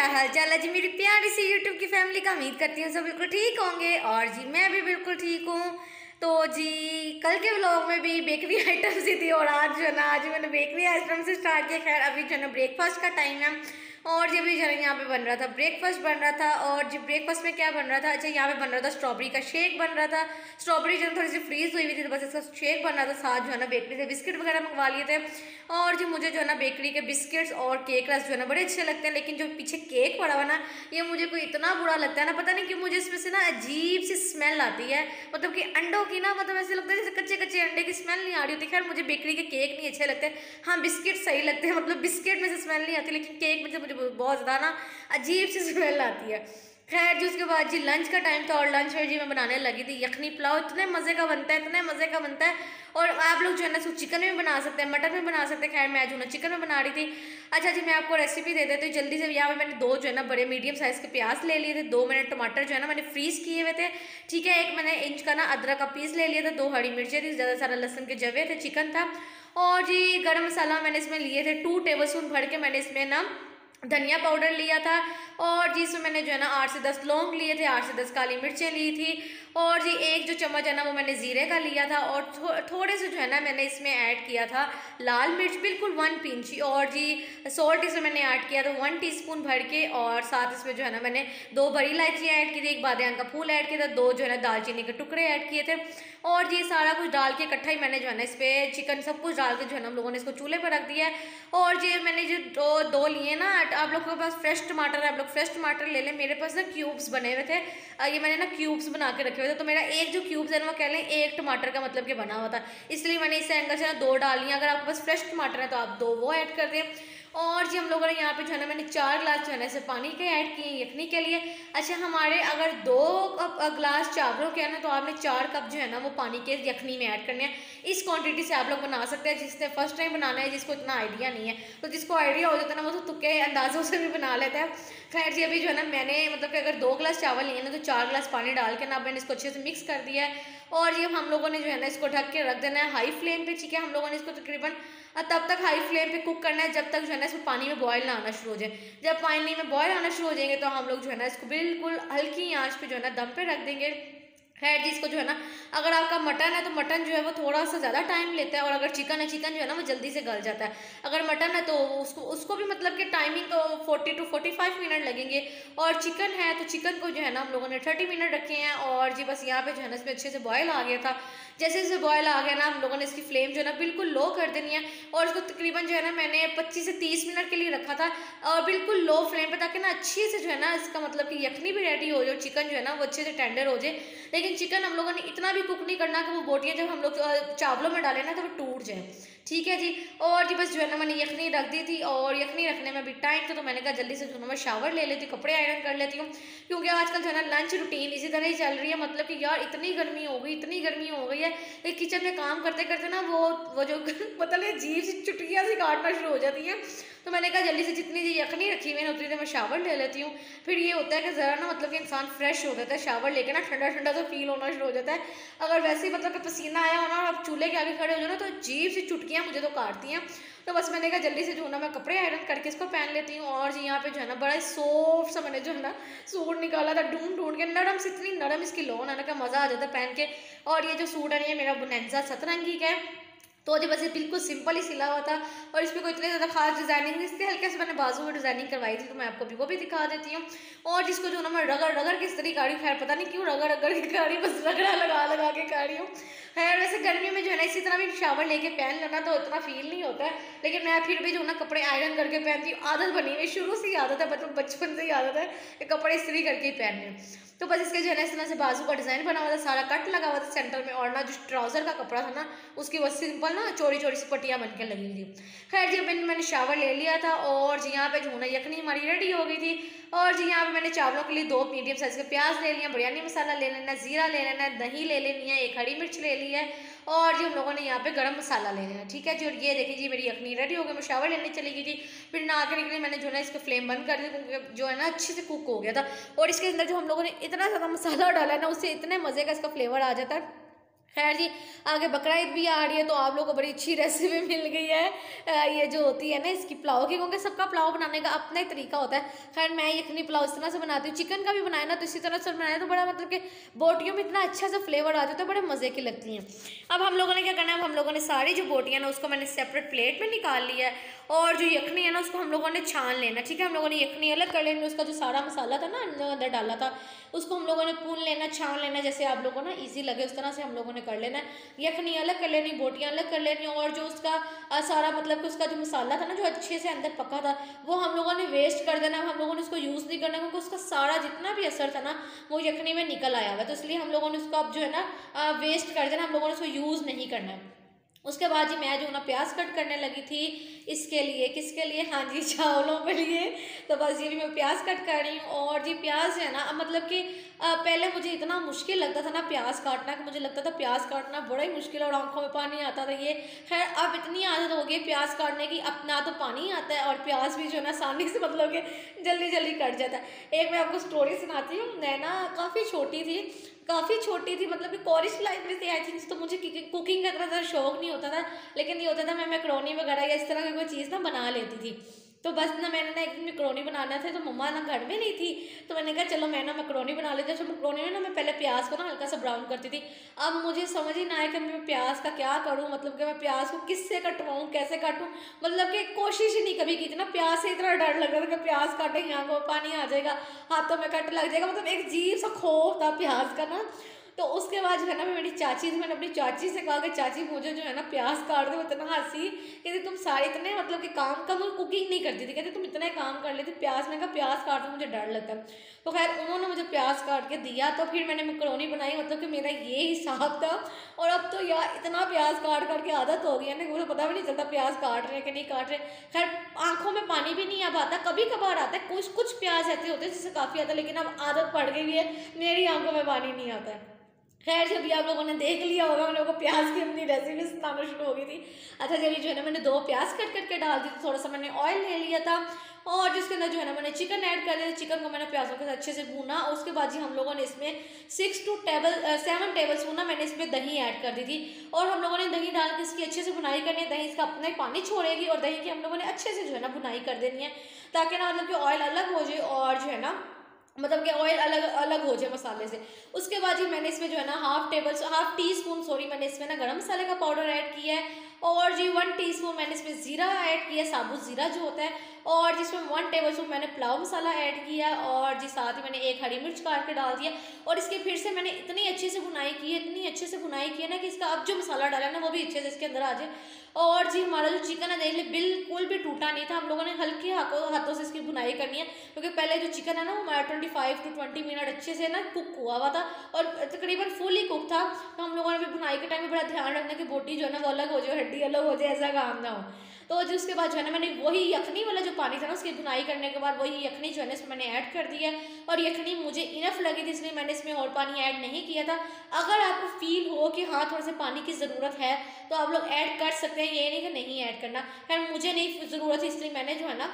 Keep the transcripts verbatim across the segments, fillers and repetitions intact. क्या हाल चाल है जी मेरी प्यारी सी यूट्यूब की फैमिली का। उम्मीद करती हूँ सब बिल्कुल ठीक होंगे और जी मैं भी बिल्कुल ठीक हूँ। तो जी कल के व्लॉग में भी बेकरी आइटम्स ही थी और आज जो है ना आज मैंने बेकरी आइटम से स्टार्ट किया। खैर अभी जो है ना ब्रेकफास्ट का टाइम है और जब भी जो है यहाँ पे बन रहा था ब्रेकफास्ट बन रहा था। और जब ब्रेकफास्ट में क्या बन रहा था, अच्छा यहाँ पे बन रहा था स्ट्रॉबेरी का शेक बन रहा था। स्ट्रॉबेरी जो है थोड़ी सी फ्रीज हुई हुई थी तो बस इसका शेक बन रहा था। साथ जो है ना बेकरी से बिस्किट वगैरह मंगवा लिए थे और जो मुझे जो है ना बेकरी के बिस्किट्स और केक रस जो है ना बड़े अच्छे लगते हैं, लेकिन जो पीछे केक पड़ा हुआ ना ये मुझे कोई इतना बुरा लगता है ना, पता नहीं कि मुझे इसमें से ना अजीब सी स्मेल आती है, मतलब कि अंडों की ना, मतलब ऐसे लगता है जैसे कच्चे कच्चे अंडे की स्मेल नहीं आ रही होती। खैर मुझे बेकरी के केक नहीं अच्छे लगते, हाँ बिस्किट सही लगते हैं, मतलब बिस्किट में से स्मेल नहीं आती लेकिन केक में से बहुत ज़्यादा ना अजीब सी स्मेल आती है। खैर जी उसके बाद जी लंच का टाइम था और लंच में जी मैं बनाने लगी थी यखनी पुलाव। इतने मज़े का बनता है, इतने मज़े का बनता है और आप लोग जो है ना इसको चिकन में बना सकते हैं, मटन में बना सकते हैं। खैर मैं जो है ना चिकन में बना रही थी। अच्छा जी मैं आपको रेसिपी दे देती हूँ जल्दी से। यहाँ पे मैंने दो जो है ना बड़े मीडियम साइज़ के प्याज ले लिए थे, दो मैंने टमाटर जो है ना मैंने फ्रीज किए हुए थे, ठीक है। एक मैंने इंच का ना अदरक का पीस ले लिया था, दो हरी मिर्चें थी, ज़्यादा सारा लहसुन के जवे थे, चिकन था। और जी गर्म मसाला मैंने इसमें लिए थे टू टेबल स्पून भर के। मैंने इसमें ना धनिया पाउडर लिया था और जी इसमें मैंने जो है ना आठ से दस लौंग लिए थे, आठ से दस काली मिर्चें ली थी। और जी एक जो चम्मच है ना वो मैंने ज़ीरे का लिया था और थो, थोड़े से जो है ना मैंने इसमें ऐड किया था लाल मिर्च, बिल्कुल वन पिंच। और जी सॉल्ट इसमें मैंने ऐड किया था वन टीस्पून भर के। और साथ इसमें जो है ना मैंने दो बड़ी इलायची ऐड की थी, एक बादे का फूल ऐड किया था, दो जो है ना दालचीनी के टुकड़े ऐड किए थे। और ये सारा कुछ डाल के इकट्ठा ही मैंने जो है ना इस पर चिकन सब कुछ डाल के जो है ना हम लोगों ने इसको चूल्हे पर रख दिया है। और ये मैंने जो दो दो लिए ना, आप लोगों के पास फ्रेश टमाटर है आप लोग फ्रेश टमाटर ले लें, मेरे पास ना क्यूब्स बने हुए थे, ये मैंने ना क्यूब्स बना के रखे हुए थे। तो मेरा एक जो क्यूब्स है ना वो कह लें एक टमाटर का मतलब कि बना हुआ था, इसलिए मैंने इस एंगल से ना दो डाल लिया। अगर आपके पास फ्रेश टमाटर है तो आप दो वो ऐड कर दें। और जी हम लोगों ने यहाँ पे जो है ना मैंने चार गिलास जो है ना इसे पानी के ऐड किए यखनी के लिए। अच्छा हमारे अगर दो कप गिलास चावलों के हैं ना तो आपने चार कप जो है ना वो पानी के यखनी में ऐड करने हैं। इस क्वांटिटी से आप लोग बना सकते हैं, जिसने फर्स्ट टाइम बनाना है, जिसको इतना आइडिया नहीं है, तो जिसको आइडिया हो जाता है ना वो तो तुक्के अंदाज़ों से भी बना लेता है। खैर जी अभी जो है ना मैंने मतलब कि अगर दो गिलास चावल लिए ना तो चार गिलास पानी डाल के ना मैंने इसको अच्छे से मिक्स कर दिया है। और ये हम लोगों ने जो है ना इसको ढक के रख देना है हाई फ्लेम पे, ठीक है। हम लोगों ने इसको तकरीबन तब तक हाई फ्लेम पे कुक करना है जब तक जो है ना इसमें पानी में बॉयल ना आना शुरू हो जाए। जब पानी में बॉयल आना शुरू हो जाएंगे तो हम लोग जो है ना इसको बिल्कुल हल्की आंच पे जो है ना दम पे रख देंगे। खैर जी इसको जो है ना अगर आपका मटन है तो मटन जो है वो थोड़ा सा ज़्यादा टाइम लेता है और अगर चिकन है चिकन जो है ना वो जल्दी से गल जाता है। अगर मटन है तो उसको उसको भी मतलब कि टाइमिंग तो forty to forty five minute लगेंगे। और चिकन है तो चिकन को जो है ना हम लोगों ने थर्टी मिनट रखे हैं। और जी बस यहाँ पे जो है ना इसमें अच्छे से बॉयल आ गया था। जैसे जैसे बॉयल आ गया ना हम लोगों ने इसकी फ्लेम जो है ना बिल्कुल लो कर देनी है और इसको तकरीबन जो है ना मैंने पच्चीस से तीस मिनट के लिए रखा था और बिल्कुल लो फ्लेम पर, ताकि ना अच्छे से जो है ना इसका मतलब कि यखनी भी रेडी हो जाए, चिकन जो है ना वो अच्छे से टेंडर हो जाए। लेकिन चिकन हम लोगों ने इतना भी कुक नहीं करना कि वो बोटियाँ जब हम लोग चावलों में डालें ना तो वो टूट जाए, ठीक है जी। और जी बस जो है ना मैंने यखनी रख दी थी और यखनी रखने में भी टाइम था तो मैंने कहा जल्दी से जो है मैं शावर ले लेती हूँ, कपड़े आयरन कर लेती हूँ, क्योंकि आजकल जो है ना लंच रूटीन इसी तरह ही चल रही है। मतलब कि यार इतनी गर्मी हो गई इतनी गर्मी हो गई है कि किचन में काम करते करते ना वो वो जो मतलब अजीब सी चुटकियाँ सी काटना शुरू हो जाती हैं। तो मैंने कहा जल्दी से जितनी जी यखनी रखी मैंने उतनी देर मैं शावर ले लेती हूँ। फिर ये होता है कि ज़रा ना मतलब कि इंसान फ्रेश हो जाता है, शावर लेके ना ठंडा ठंडा तो फील होना शुरू हो जाता है। अगर वैसे ही मतलब कि पसीना आया हो ना और आप चूल्हे के आगे खड़े हो जाओ ना तो अजीब सी चुटकियाँ मुझे तो काटती हैं। तो बस मैंने कहा जल्दी से जो है ना मैं कपड़े आयरन करके इसको पहन लेती हूँ। और जी यहाँ पे जो है ना बड़ा सॉफ्ट सा मैंने जो है ना सूट निकाला था ढूंढ ढूंढ के, नरम से इतनी नरम इसकी लोन आने का मज़ा आ जाता है पहन के। और ये जो सूट है ये मेरा बुनैजा सतरंगी का है, तो जी बस ये बिल्कुल सिंपल ही सिला हुआ था और इसमें कोई इतने ज़्यादा खास डिज़ाइनिंग नहीं, इसलिए हल्के से मैंने बाजू में डिज़ाइनिंग करवाई थी, तो मैं आपको भी वो भी दिखा देती हूँ। और जिसको जो ना मैं रगड़ रगड़ किस तरह काढ़ी, खैर पता नहीं क्यों रगड़ रगड़ की काढ़ी, बस रगड़ा लगा लगा के काढ़ी हूँ। खैर वैसे गर्मी में जो है ना इसी तरह भी शावर लेके पहन लेना तो उतना फील नहीं होता है, लेकिन मैं फिर भी जो ना कपड़े आयरन करके पहनती हूँ, आदत बनी हुई शुरू से ही आदत है, मतलब बचपन से ही आदत है कि कपड़े इस्त्री करके ही पहनने। तो बस इसके जो है ना इस तरह से बाजू का डिज़ाइन बना हुआ था, सारा कट लगा हुआ था सेंटर में, और ना जो ट्राउज़र का कपड़ा था ना उसकी बस सिंपल ना चोरी चोरी सी पट्टियाँ बन के लगी हुई थी। खैर जी मैंने मैंने शावर ले लिया था और जी यहाँ पे जो है ना यखनी हमारी रेडी हो गई थी। और जी यहाँ पे मैंने चावलों के लिए दो मीडियम साइज़ के प्याज ले लिए, बिरयानी मसाला ले लेना, ज़ीरा ले लेना, दही ले लेनी है, एक हरी मिर्च ले ली है और जी हम लोगों ने यहाँ पे गरम मसाला ले लेना, ठीक है जी। और ये देखिए जी मेरी यखनी रेडी हो गई, मैं शावर लेने चली गई थी। फिर ना आकर निकली मैंने जो है ना इसका फ्लेम बंद कर दी क्योंकि जो है ना अच्छे से कुक हो गया था और इसके अंदर जो हम लोगों ने इतना ज़्यादा मसाला डाला है ना उससे इतने मज़े का इसका फ्लेवर आ जाता है। खैर जी, आगे बकरा ईद भी आ रही है तो आप लोगों को बड़ी अच्छी रेसिपी मिल गई है ये जो होती है ना इसकी पुलाव की, क्योंकि सबका पुलाव बनाने का अपना ही तरीका होता है। खैर मैं यखनी पुलाव इस तरह से बनाती हूँ, चिकन का भी बनाया ना तो इसी तरह से बनाया तो बड़ा मतलब कि बोटियों में इतना अच्छा सा फ्लेवर आ जाता है, बड़े मज़े की लगती हैं। अब हम लोगों ने क्या करना है, हम लोगों ने सारी जो बोटियाँ ना उसको मैंने सेपरेट प्लेट में निकाल लिया है और जो यखनी है ना उसको हम लोगों ने छान लेना। ठीक है, हम लोगों ने यखनी अलग कर लेना, उसका जो सारा मसाला था ना अंदर डाला था उसको हम लोगों ने भून लेना, छान लेना, जैसे आप लोगों ना ईजी लगे उस तरह से हम लोगों ने कर लेना। यखनी अलग कर लेनी, बोटियाँ अलग कर लेनी और जो उसका सारा मतलब कि उसका जो मसाला था ना जो अच्छे से अंदर पका था वो हम लोगों ने वेस्ट कर देना, हम लोगों ने उसको यूज़ नहीं करना क्योंकि उसका सारा जितना भी असर था ना वो यखनी में निकल आया हुआ, तो इसलिए हम लोगों ने उसको अब जो है ना वेस्ट कर देना, हम लोगों ने उसको यूज़ नहीं करना। उसके बाद जी मैं जो ना प्याज कट करने लगी थी इसके लिए, किसके लिए, हाँ जी चावलों के लिए, तो बस ये भी मैं प्याज कट कर रही हूँ। और जी प्याज है ना मतलब कि पहले मुझे इतना मुश्किल लगता था ना प्याज काटना कि मुझे लगता था प्याज काटना बड़ा ही मुश्किल और आंखों में पानी आता था ये। खैर अब इतनी आदत हो गई प्याज काटने की, अब ना तो पानी ही आता है और प्याज भी जो है ना आसानी से मतलब कि जल्दी जल्दी कट जाता है। एक मैं आपको स्टोरी सुनाती हूँ, मैं ना काफ़ी छोटी थी काफ़ी छोटी थी मतलब कि कॉलेज लाइफ में से आई थी, तो मुझे कुकिंग का इतना ज़्यादा शौक नहीं होता था, लेकिन ये होता था मैं मैकरोनी वगैरह या इस तरह की कोई चीज़ ना बना लेती थी। तो बस ना मैंने ना एक दिन मैकरोनी बनाना था, तो मम्मा ना घर में नहीं थी तो मैंने कहा चलो मैं ना मैकरोनी बना लेती हूँ। तो मैकरोनी में ना मैं पहले प्याज को ना हल्का सा ब्राउन करती थी, अब मुझे समझ ही ना आया कि मैं प्याज का क्या करूँ, मतलब कि मैं प्याज को किससे कटवाऊँ, कैसे काटूँ, मतलब कि कोशिश ही नहीं कभी की थी ना, प्याज से इतना डर लग रहा था कि प्याज काटेंगे आँखों में पानी आ जाएगा, हाथों में कट लग जाएगा, मतलब एक अजीब सा खौफ था प्याज का ना। तो उसके बाद जो है ना मैं मेरी चाची थी, मैंने अपनी चाची से कहा कि चाची मुझे जो है ना प्याज काट दो, इतना हंसी कहते तुम सारे इतने मतलब कि काम का, मैं कुकिंग नहीं करती थी, कहते तुम इतना काम कर लेती प्याज, मैंने कहा प्याज काट दो मुझे डर लगता। तो खैर उन्होंने मुझे प्याज काट के दिया, तो फिर मैंने मैकरोनी बनाई, मतलब कि मेरा ये हिसाब था। और अब तो यार इतना प्याज काट काट के आदत हो गई है ना, मुझे पता भी नहीं चलता प्याज काट रहे हैं कि नहीं काट रहे। खैर आँखों में पानी भी नहीं अब आता, कभी कभार आता है, कुछ कुछ प्याज ऐसे होते हैं जिससे काफ़ी आता है, लेकिन अब आदत पड़ गई है, मेरी आँखों में पानी नहीं आता है। खैर जब भी आप लोगों ने देख लिया होगा हम लोगों को प्याज की अपनी रेसिपी सुनाना शुरू हो गई थी। अच्छा जब जो है ना मैंने दो प्याज कट करके डाल दी, थोड़ा सा मैंने ऑयल ले लिया था और जिसके अंदर जो है ना मैंने चिकन ऐड कर दिया, चिकन को मैंने प्याजों के साथ अच्छे से भूना। और उसके बाद जी हम लोगों ने इसमें six to table seven tablespoon ना मैंने इसमें दही ऐड कर दी थी और हम लोगों ने दही डाल के इसकी अच्छे से भुनाई करनी है, दही इसका अपना ही पानी छोड़ेगी और दही की हम लोगों ने अच्छे से जो है ना भुनाई कर देनी है ताकि ना मतलब कि ऑयल अलग हो जाए और जो है ना मतलब कि ऑयल अलग अलग हो जाए मसाले से। उसके बाद ही मैंने इसमें जो है ना half table half teaspoon sorry मैंने इसमें ना गरम मसाले का पाउडर ऐड किया है और जी वन टीस्पून मैंने इसमें ज़ीरा ऐड किया, साबुत ज़ीरा जो होता है, और जिसमें वन टेबलस्पून मैंने पुलाव मसाला ऐड किया और जी साथ ही मैंने एक हरी मिर्च काट के डाल दिया। और इसके फिर से मैंने इतनी अच्छे से भुनाई की है, इतनी अच्छे से भुनाई की है ना कि इसका अब जो मसाला डाला है ना वो भी अच्छे से इसके अंदर आ जाए। और जी हमारा जो चिकन है देख लीजिए बिल्कुल भी टूटा नहीं था, हम लोगों ने हल्के हाथों से इसकी भुनाई करनी है क्योंकि पहले जो चिकन है ना वो हमारा twenty five to twenty minute अच्छे से ना कुक हुआ हुआ था और तकरीबन फुल ही कुक था। तो हम लोगों ने भी भुनाई के टाइम में बड़ा ध्यान रखना कि बोटी जो है ना वो अलग हो जाए, अलग हो जाए, ऐसा काम ना हो। तो जो उसके बाद जो है ना मैंने वही यखनी वाला जो पानी था ना उसकी भुनाई करने के बाद वही यखनी जो है ना इसमें मैंने ऐड कर दिया और यखनी मुझे इनफ लगी थी इसलिए मैंने इसमें और पानी ऐड नहीं किया था। अगर आपको फील हो कि हाँ थोड़ा सा पानी की ज़रूरत है तो आप लोग ऐड कर सकते हैं, ये नहीं कि नहीं ऐड करना। खैर मुझे नहीं ज़रूरत है इसलिए मैंने जो है ना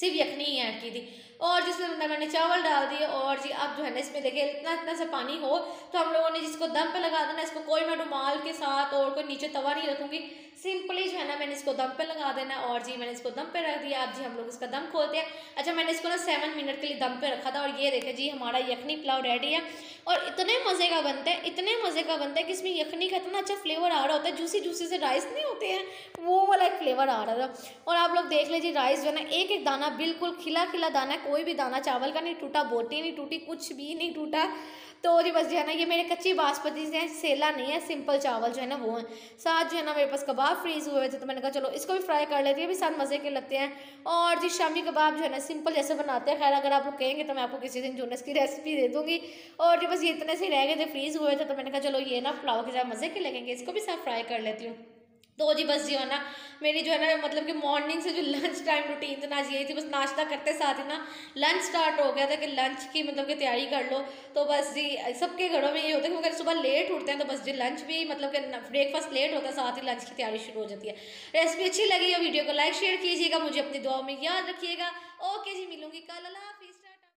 सिर्फ यखनी ही ऐड की थी और जिसमें अंदर मैंने चावल डाल दिए। और जी अब जो है ना इसमें देखिए इतना इतना सा पानी हो तो हम लोगों ने जिसको दम पे लगा देना, इसको कोई मैं रुमाल के साथ और कोई नीचे तवा नहीं रखूँगी, सिंपली जो है ना मैंने इसको दम पे लगा देना। और जी मैंने इसको दम पे रख दिया, अब जी हम लोग इसका दम खोलते हैं। अच्छा मैंने इसको ना सेवन मिनट के लिए दम पे रखा था और ये देखें जी हमारा यखनी पुलाव रेडी है और इतने मज़े का बनता है, इतने मज़े का बनता है कि इसमें यखनी का इतना अच्छा फ्लेवर आ रहा होता है, जूसी जूसी से राइस नहीं होते हैं वो वाला फ्लेवर आ रहा था। और आप लोग देख लीजिए राइस जो है ना एक एक दाना बिल्कुल खिला खिला दाना है, कोई भी दाना चावल का नहीं टूटा, बोटी नहीं टूटी, कुछ भी नहीं टूटा। तो जी बस जो है ना ये मेरे कच्ची बासमती से सेला नहीं है, सिंपल चावल जो है ना वो है। साथ जो है ना मेरे पास कबाब फ्रीज हुए थे तो मैंने कहा चलो इसको भी फ्राई कर लेती है, भी साथ मज़े के लगते हैं। और जी शामी कबाब जो है ना सिंपल जैसे बनाते हैं, खैर अगर आप लोग कहेंगे तो मैं आपको किसी दिन जो है इसकी रेसिपी दे दूँगी। और जी बस ये इतने से रह गए थे, फ्रीज़ हुए थे, तो मैंने कहा चलो ये ना पुलाव के साथ मज़े के लगेंगे, इसको भी साथ फ्राई कर लेती हूँ। तो जी बस जो है ना मेरी जो है ना मतलब कि मॉर्निंग से जो लंच टाइम रूटीन तो ना यही थी, बस नाश्ता करते साथ ही ना लंच स्टार्ट हो गया था कि लंच की मतलब कि तैयारी कर लो। तो बस जी सबके घरों में ये होता है कि अगर सुबह लेट उठते हैं तो बस जी लंच भी मतलब कि ब्रेकफास्ट लेट होता है, साथ ही लंच की तैयारी शुरू हो जाती है। रेसिपी अच्छी लगी हो वीडियो को लाइक शेयर कीजिएगा, मुझे अपनी दुआ में याद रखिएगा। ओके जी मिलूंगी कल, अल्लाह हाफिज़।